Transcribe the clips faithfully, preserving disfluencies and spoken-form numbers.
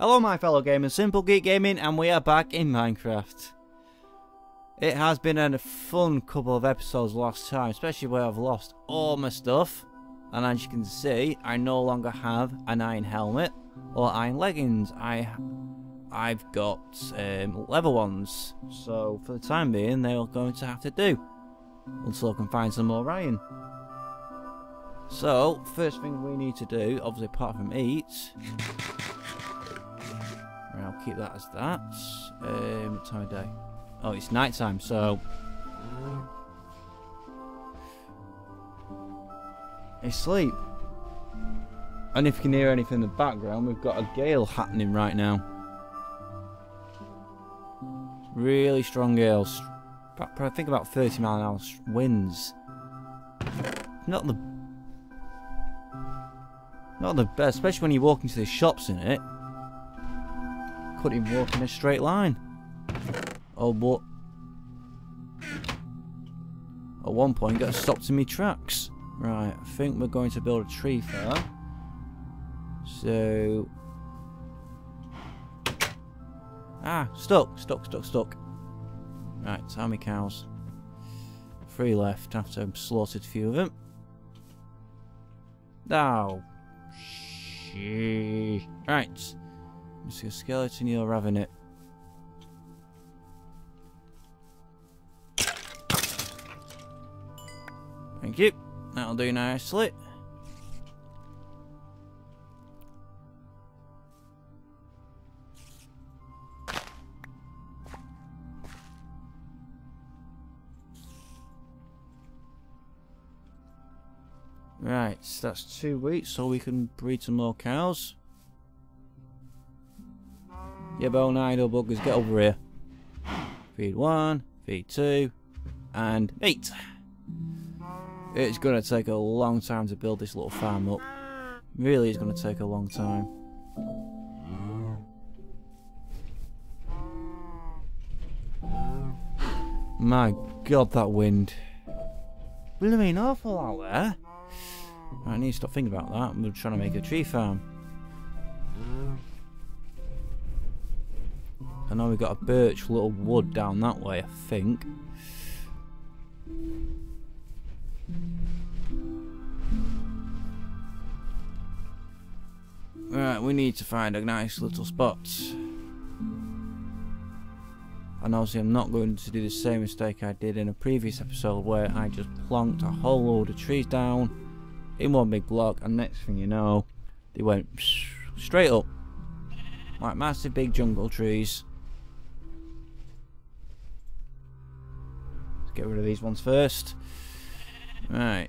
Hello my fellow gamers, Simple Geek Gaming, and we are back in Minecraft. It has been a fun couple of episodes last time, especially where I've lost all my stuff. And as you can see, I no longer have an iron helmet or iron leggings. I, I've got um, leather ones, so for the time being they're going to have to do. Until I can find some more iron. So, first thing we need to do, obviously apart from eat... I'll keep that as that. Um, what time of day? Oh, it's night time, so... It's sleep. And if you can hear anything in the background, we've got a gale happening right now. Really strong gales. I think about thirty mile an hour winds. Not the... Not the best, especially when you walk into the shops in it. Couldn't walk in a straight line. Oh, but at one point got stopped in me tracks. Right, I think we're going to build a tree farm. So ah, stuck, stuck, stuck, stuck. Right, how many cows? Three left after I've slaughtered a few of them. Oh, shit. Right. It's a skeleton, you're having it. Thank you. That'll do nicely. Right, that's two wheat, so we can breed some more cows. You bone idle buggers, get over here. Feed one, feed two, and eight. It's gonna take a long time to build this little farm up. Really is gonna take a long time. My god, that wind. Blooming awful out there. I need to stop thinking about that. I'm trying to make a tree farm. I know we've got a birch little wood down that way, I think. Right, we need to find a nice little spot. And obviously I'm not going to do the same mistake I did in a previous episode where I just plonked a whole load of trees down in one big block, and next thing you know, they went straight up. Like massive big jungle trees. Get rid of these ones first. Right.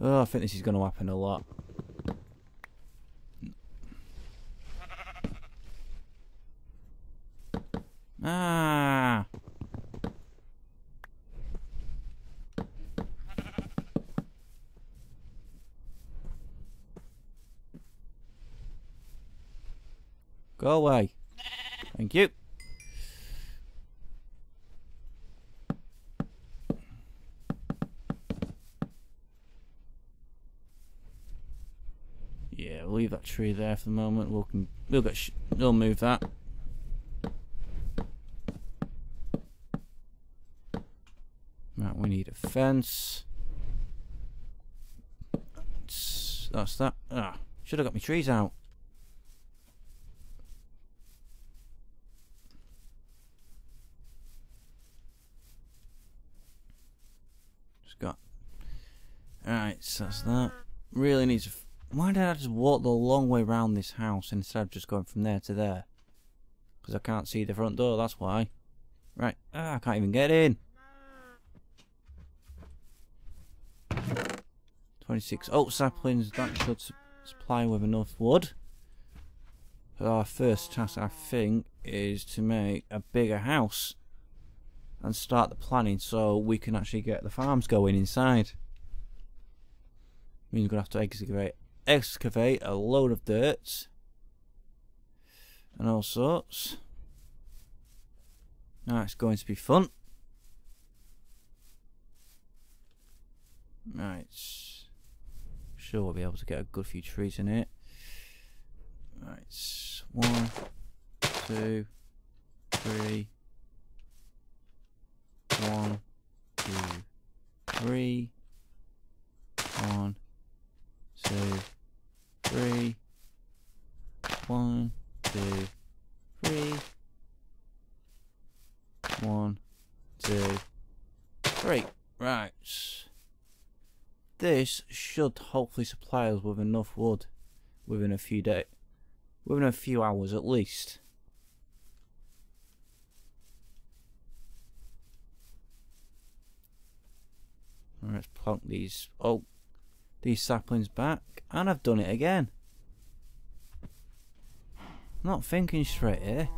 Oh, I think this is going to happen a lot. Ah. Go away. Thank you. Yeah, we'll leave that tree there for the moment. We'll can we'll get sh we'll move that. Right, we need a fence. It's, that's that. Ah, should have got my trees out. Alright, so that's that. Really need to... F Why did I just walk the long way round this house instead of just going from there to there? Because I can't see the front door, that's why. Right, ah, I can't even get in. twenty-six oak saplings, that should su supply with enough wood. But our first task, I think, is to make a bigger house. And start the planning so we can actually get the farms going inside. Means we're going to have to excavate, excavate a load of dirt and all sorts. Now it's going to be fun. Right. Sure we'll be able to get a good few trees in it. Right. One, two, three. One, two, three. One, two, three. One, two, three. One, two, three. Right. This should hopefully supply us with enough wood within a few days, within a few hours at least. Right, let's plonk these oh these saplings back, and I've done it again. I'm not thinking straight here.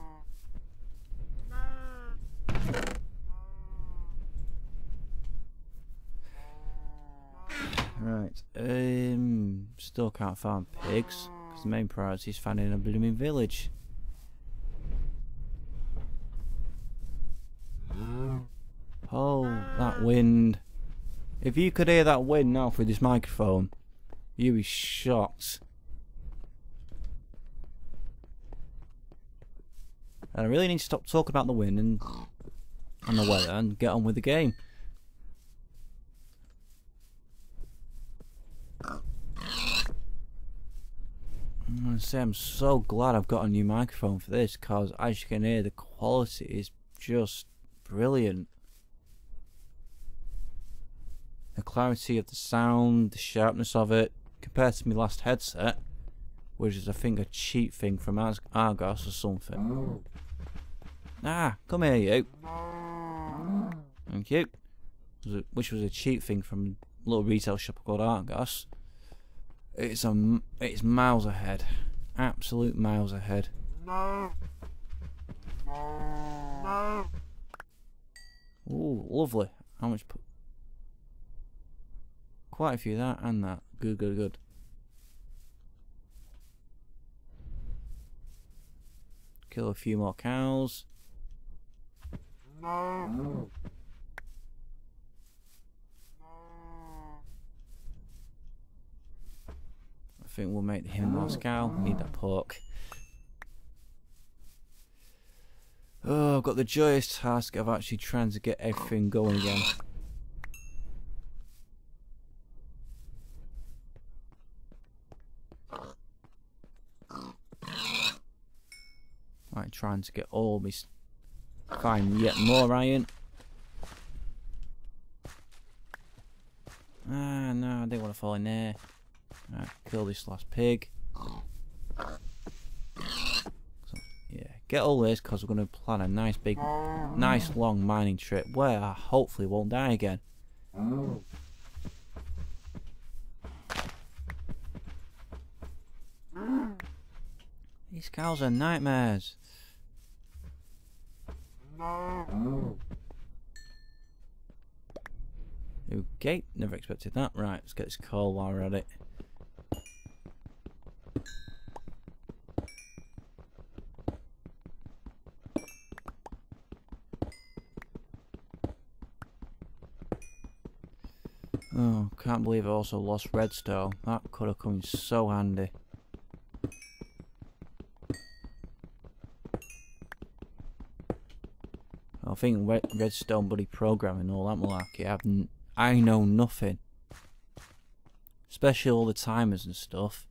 Right, um, still can't find pigs, because the main priority is finding a blooming village. Oh, that wind. If you could hear that wind now through this microphone, you'd be shocked. And I really need to stop talking about the wind and, and the weather and get on with the game. I'm gonna say I'm so glad I've got a new microphone for this, because as you can hear, the quality is just brilliant. The clarity of the sound, the sharpness of it, compared to my last headset, which is I think a cheap thing from Ar Argos or something. Ah, come here you. Thank you. Which was a cheap thing from a little retail shop called Argos. It's a, it's miles ahead, absolute miles ahead. No. No. Ooh, lovely. How much? Quite a few of that and that. Good, good, good. Kill a few more cows. No. I think we'll make him more scowl. Need that pork. Oh, I've got the joyous task of actually trying to get everything going again. Right, trying to get all my... Find yet more iron. Ah, no, I didn't want to fall in there. Right, kill this last pig. So, yeah, get all this because we're going to plan a nice big, nice long mining trip where I hopefully won't die again. Oh. These cows are nightmares. No. New gate, never expected that. Right, let's get this coal while we're at it. Oh, can't believe I also lost redstone. That could have come in so handy. I think red, redstone buddy programming, all that malarkey. I've n I know nothing. Especially all the timers and stuff.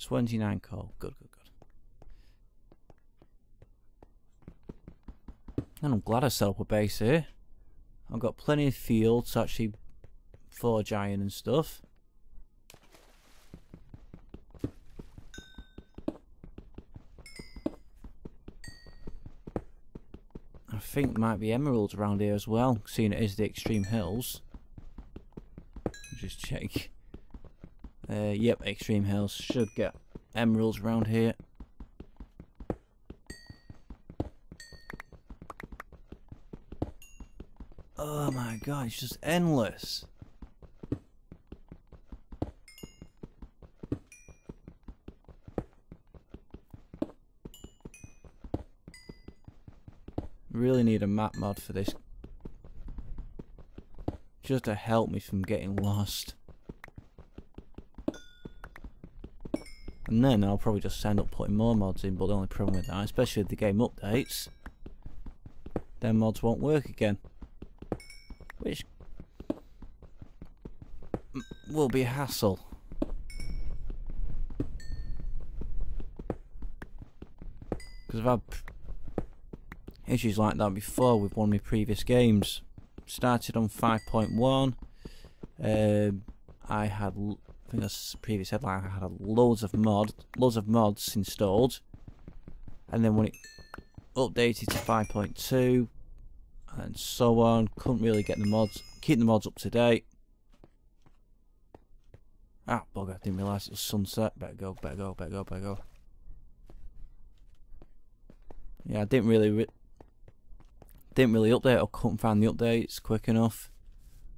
twenty-nine coal. Good, good, good. And I'm glad I set up a base here. I've got plenty of field to actually forge iron and stuff. I think there might be emeralds around here as well, seeing it is the extreme hills. Just check. Uh, yep, extreme hills should get emeralds around here. Oh my god, it's just endless. Really need a map mod for this, just to help me from getting lost. And then I'll probably just end up putting more mods in, but the only problem with that, especially if the game updates, then mods won't work again, which will be a hassle. Because I've had issues like that before with one of my previous games. Started on five point one. Um, I had, I think that's the previous headline. I had loads of mod, loads of mods installed, and then when it updated to five point two, and so on, couldn't really get the mods, keep the mods up to date. Ah, bugger! I didn't realise it was sunset. Better go, better go, better go, better go. Yeah, I didn't really. Re Didn't really update, or couldn't find the updates quick enough,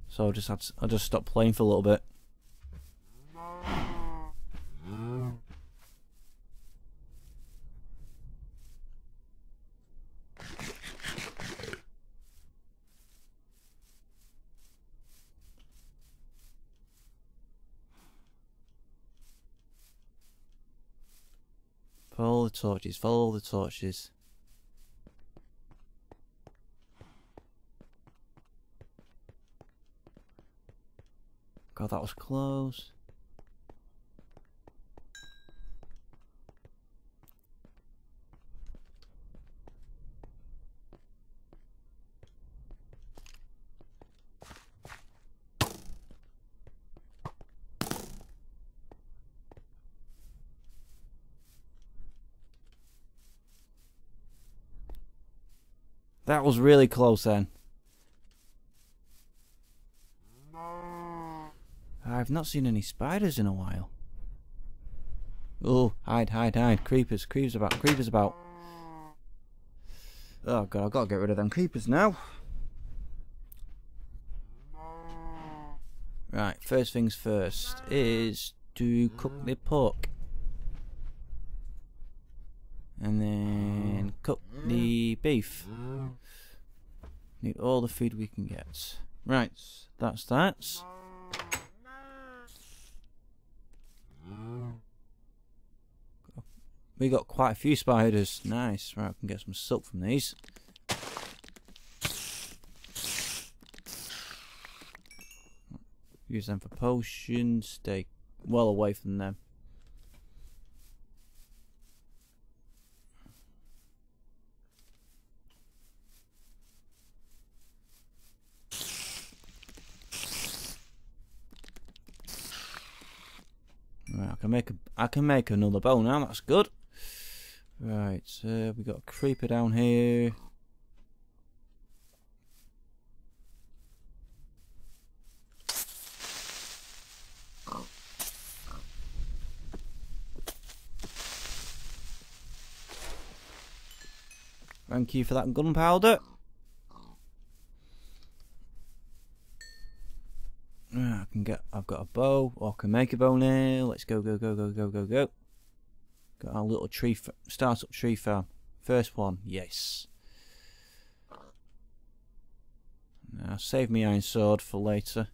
so I just had to, I just stopped playing for a little bit. Follow the torches. Follow the torches. God, that was close. That was really close then. I've not seen any spiders in a while. Oh, hide, hide, hide. Creepers, creepers about, creepers about. Oh god, I've got to get rid of them creepers now. Right, first things first is to cook the pork. And then cook the beef. Need all the food we can get. Right, that's that. We got quite a few spiders. Nice. Right, I can get some silk from these. Use them for potions. Stay well away from them. Right, I can make a, I can make another bow now. That's good. Right, uh, we got a creeper down here. Thank you for that gunpowder. I can get. I've got a bow. Or I can make a bow now. Let's go, go, go, go, go, go, go. Got our little tree startup tree farm. First one, yes. Now save me iron sword for later.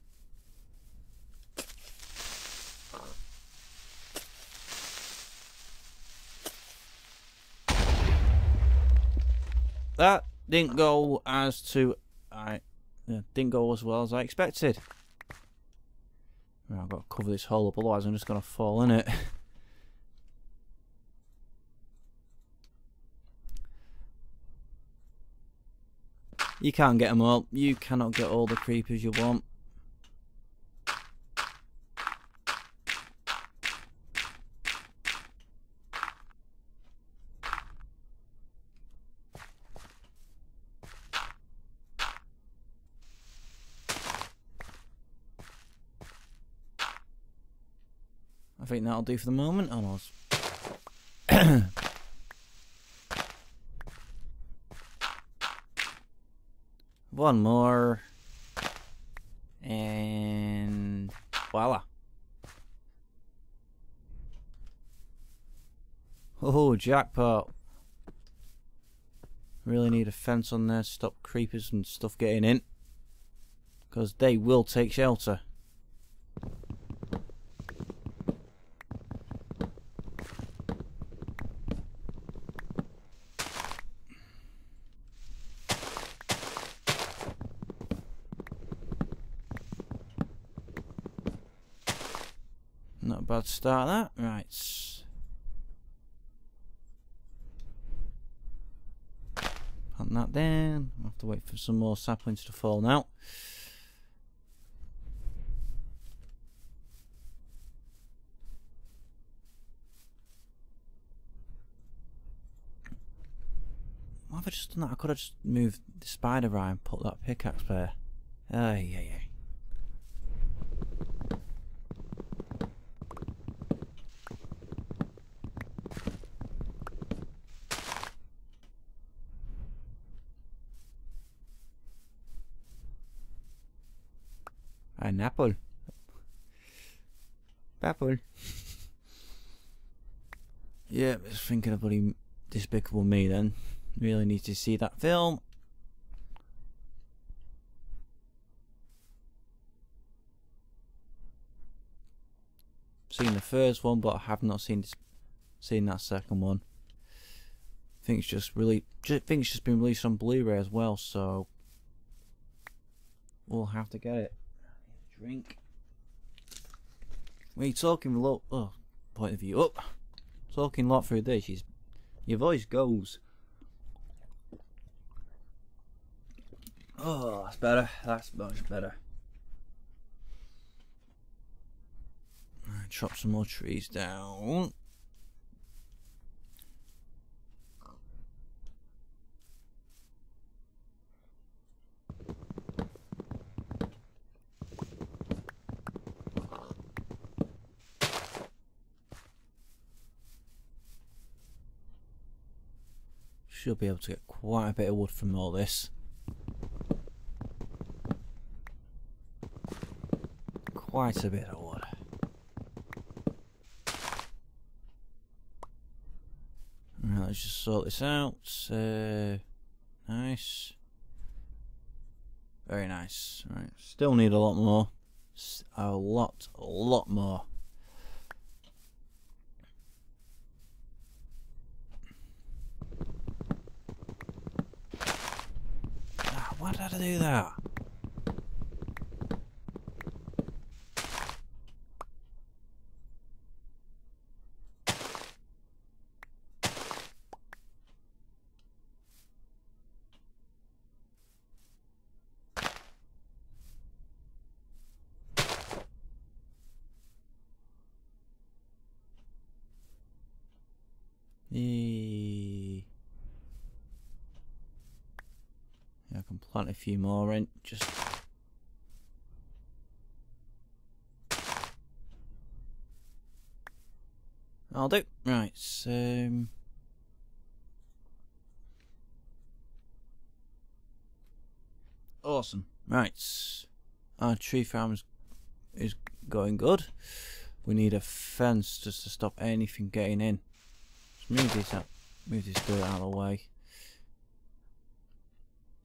That didn't go as to I uh, didn't go as well as I expected. Well, I've got to cover this hole up, otherwise I'm just gonna fall in it. You can't get them all. You cannot get all the creepers you want. I think that'll do for the moment. Oh, no, I was One more. And voila. Oh, jackpot. Really need a fence on there, stop creepers and stuff getting in. Because they will take shelter. Not bad start that, right. That down. I'll have to wait for some more saplings to fall now. Why have I just done that? I could have just moved the spider right and put that pickaxe there. Oh, yeah, yeah. An apple. Apple. Yeah, I was thinking of bloody Despicable Me then. Really need to see that film. Seen the first one, but I have not seen seen that second one. I think it's just really, I think it's just been released on Blu-ray as well, so we'll have to get it. Drink. We're talking low. Oh, point of view up. Talking a lot through this. Is, your voice goes. Oh, that's better. That's much better. Right, chop some more trees down. Should be able to get quite a bit of wood from all this. Quite a bit of wood. Right, let's just sort this out. Uh, nice. Very nice. Right, still need a lot more. A lot, a lot more. Why did I do that? Plant a few more in, just I'll do. Right, so um... awesome. Right, our tree farm is, is going good. We need a fence just to stop anything getting in. Let's move this out, move this dirt out of the way.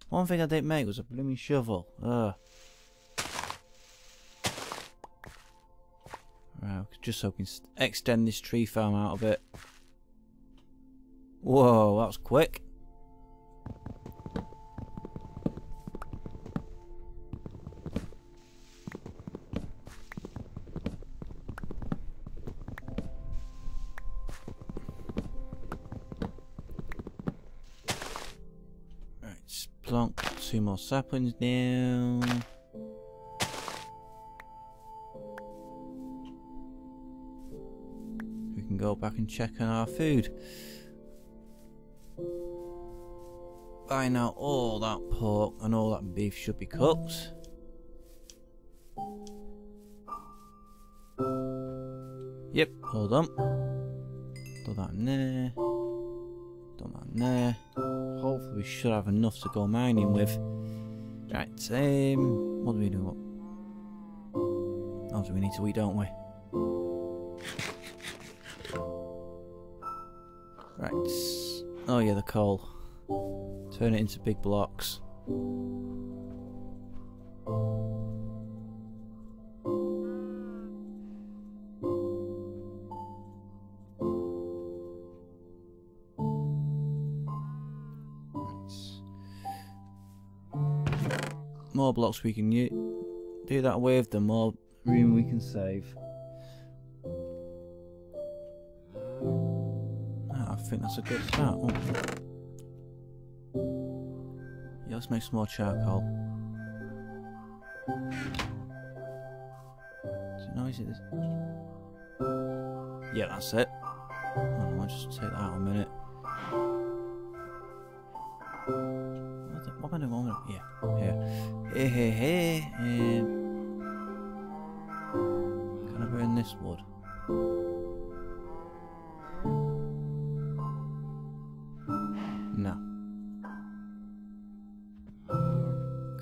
One thing I didn't make was a blooming shovel. Ugh. Right, just so we can extend this tree farm out a bit. Whoa, that was quick. Two more saplings down. We can go back and check on our food. By now, all that pork and all that beef should be cooked. Yep, hold on. Throw that in there. Throw that in there. Hopefully we should have enough to go mining with. Right, um, what do we do? Oh, do we need to eat, don't we? Right. Oh yeah, the coal. Turn it into big blocks. More blocks we can use. Do that with, the more room we can save. Oh, I think that's a good start. Oh. Yeah, let's make some more charcoal. Is it noisy? This? Yeah, that's it. Oh, I'll just take that out a minute. What am I doing? Yeah, yeah. Hey, hey, hey. Um, can I burn this wood? No.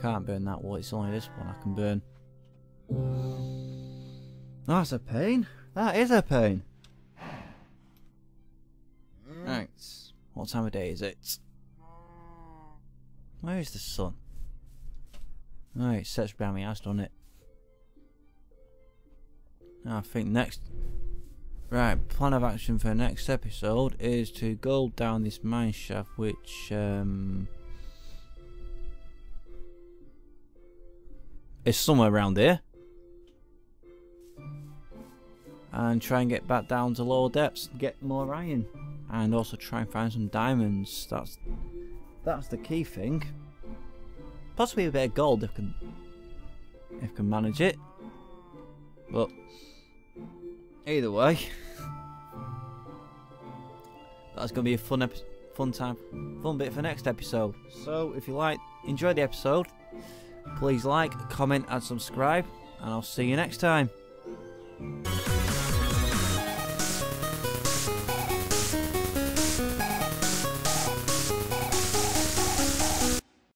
Can't burn that wood. It's only this one I can burn. That's a pain. That is a pain. Right. What time of day is it? Where is the sun? Oh, it sets around me, has done it. I think next... Right, plan of action for next episode is to go down this mine shaft, which... Um, is somewhere around here. And try and get back down to lower depths and get more iron. And also try and find some diamonds. That's... That's the key thing. Possibly a bit of gold if can if can manage it. But either way, that's gonna be a fun fun time, fun bit for next episode. So if you like, enjoy the episode, please like, comment, and subscribe, and I'll see you next time.